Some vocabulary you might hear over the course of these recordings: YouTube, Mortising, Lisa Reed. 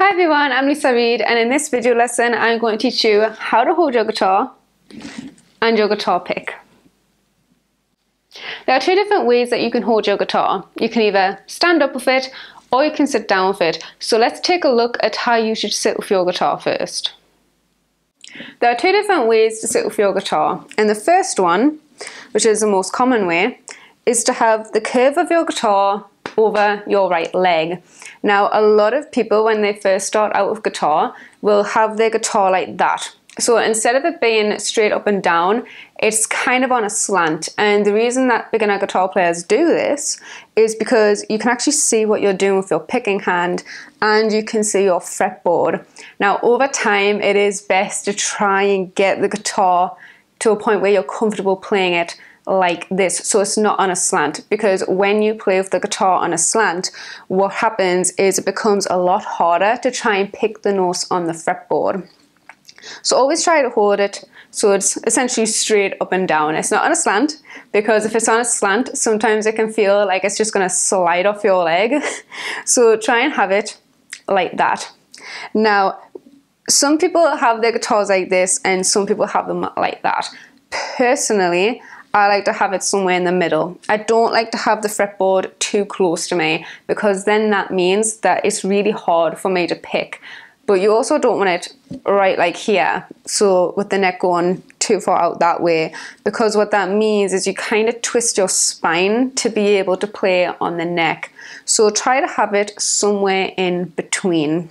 Hi everyone, I'm Lisa Reed, and in this video lesson I'm going to teach you how to hold your guitar and your guitar pick. There are two different ways that you can hold your guitar. You can either stand up with it or you can sit down with it. So let's take a look at how you should sit with your guitar first. There are two different ways to sit with your guitar, and the first one, which is the most common way, is to have the curve of your guitar over your right leg. Now, a lot of people when they first start out with guitar will have their guitar like that. So instead of it being straight up and down, it's kind of on a slant. And the reason that beginner guitar players do this is because you can actually see what you're doing with your picking hand and you can see your fretboard. Now, over time, it is best to try and get the guitar to a point where you're comfortable playing it like this, so it's not on a slant, because when you play with the guitar on a slant, what happens is it becomes a lot harder to try and pick the notes on the fretboard. So always try to hold it so it's essentially straight up and down. It's not on a slant, because if it's on a slant, sometimes it can feel like it's just gonna slide off your leg. So try and have it like that. Now, some people have their guitars like this and some people have them like that. Personally, I like to have it somewhere in the middle. I don't like to have the fretboard too close to me, because then that means that it's really hard for me to pick. But you also don't want it right like here, so with the neck going too far out that way, because what that means is you kind of twist your spine to be able to play on the neck. So try to have it somewhere in between.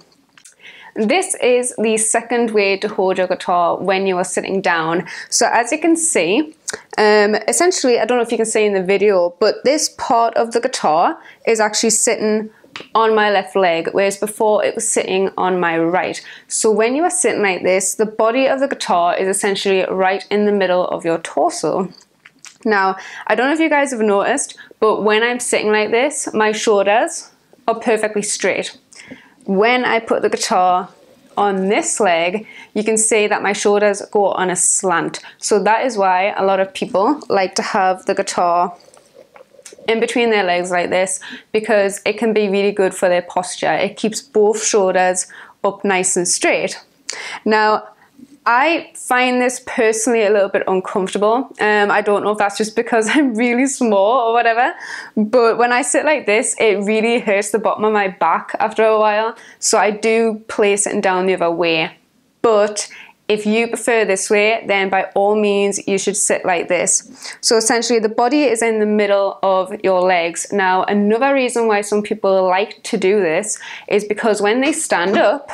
This is the second way to hold your guitar when you are sitting down. So as you can see, essentially, I don't know if you can see in the video, but this part of the guitar is actually sitting on my left leg, whereas before it was sitting on my right. So when you are sitting like this, the body of the guitar is essentially right in the middle of your torso. Now, I don't know if you guys have noticed, but when I'm sitting like this, my shoulders are perfectly straight. When I put the guitar on this leg, you can see that my shoulders go on a slant. So that is why a lot of people like to have the guitar in between their legs like this, because it can be really good for their posture. It keeps both shoulders up nice and straight. Now, I find this personally a little bit uncomfortable. I don't know if that's just because I'm really small or whatever, but when I sit like this, it really hurts the bottom of my back after a while, so I do play sitting down the other way. But if you prefer this way, then by all means, you should sit like this. So essentially, the body is in the middle of your legs. Now, another reason why some people like to do this is because when they stand up,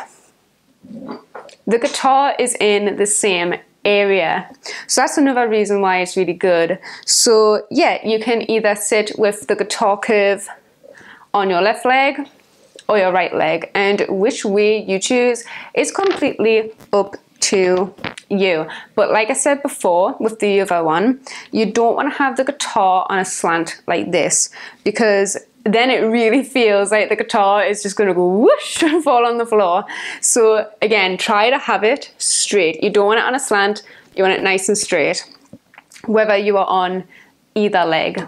the guitar is in the same area. So that's another reason why it's really good. So yeah, you can either sit with the guitar curve on your left leg or your right leg, and which way you choose is completely up to you. But like I said before with the other one, you don't want to have the guitar on a slant like this, because then it really feels like the guitar is just going to go whoosh and fall on the floor. So again, try to have it straight. You don't want it on a slant, you want it nice and straight, whether you are on either leg.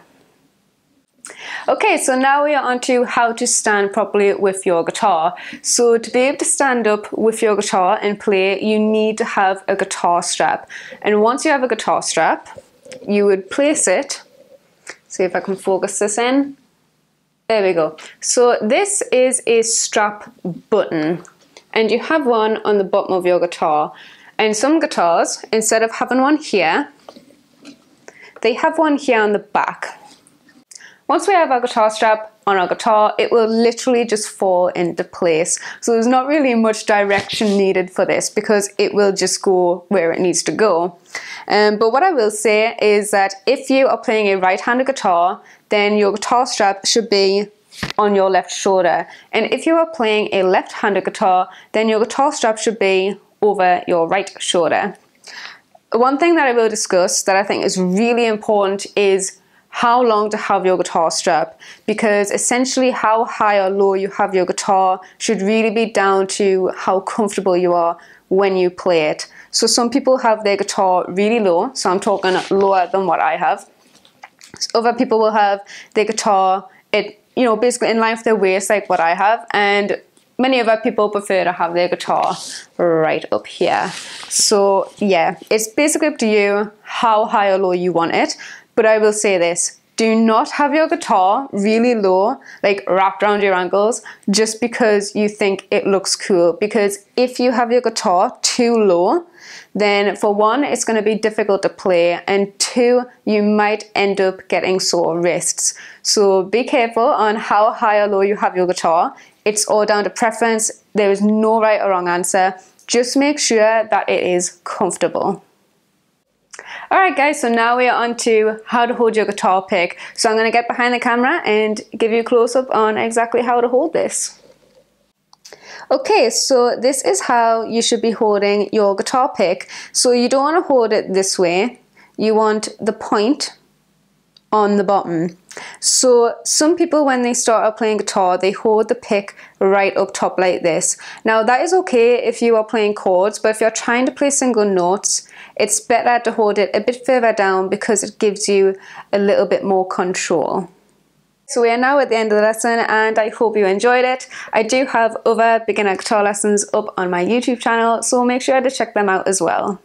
Okay, so now we are on to how to stand properly with your guitar. So to be able to stand up with your guitar and play, you need to have a guitar strap. And once you have a guitar strap, you would place it, see if I can focus this in, there we go. So this is a strap button, and you have one on the bottom of your guitar. And some guitars, instead of having one here, they have one here on the back. Once we have our guitar strap on our guitar, it will literally just fall into place. So there's not really much direction needed for this, because it will just go where it needs to go. But what I will say is that if you are playing a right-handed guitar, then your guitar strap should be on your left shoulder. And if you are playing a left-handed guitar, then your guitar strap should be over your right shoulder. One thing that I will discuss that I think is really important is how long to have your guitar strap, because essentially how high or low you have your guitar should really be down to how comfortable you are when you play it. So some people have their guitar really low, so I'm talking lower than what I have. Other people will have their guitar, it, you know, basically in line with their waist like what I have, and many other people prefer to have their guitar right up here. So yeah, it's basically up to you how high or low you want it. But I will say this, do not have your guitar really low, like wrapped around your ankles, just because you think it looks cool. Because if you have your guitar too low, then for one, it's going to be difficult to play, and two, you might end up getting sore wrists. So be careful on how high or low you have your guitar. It's all down to preference. There is no right or wrong answer. Just make sure that it is comfortable. Alright guys, so now we are on to how to hold your guitar pick. So I'm going to get behind the camera and give you a close up on exactly how to hold this. Okay, so this is how you should be holding your guitar pick. So you don't want to hold it this way. You want the point on the bottom. So some people, when they start out playing guitar, they hold the pick right up top like this. Now that is okay if you are playing chords, but if you're trying to play single notes, it's better to hold it a bit further down because it gives you a little bit more control. So we are now at the end of the lesson and I hope you enjoyed it. I do have other beginner guitar lessons up on my YouTube channel, so make sure to check them out as well.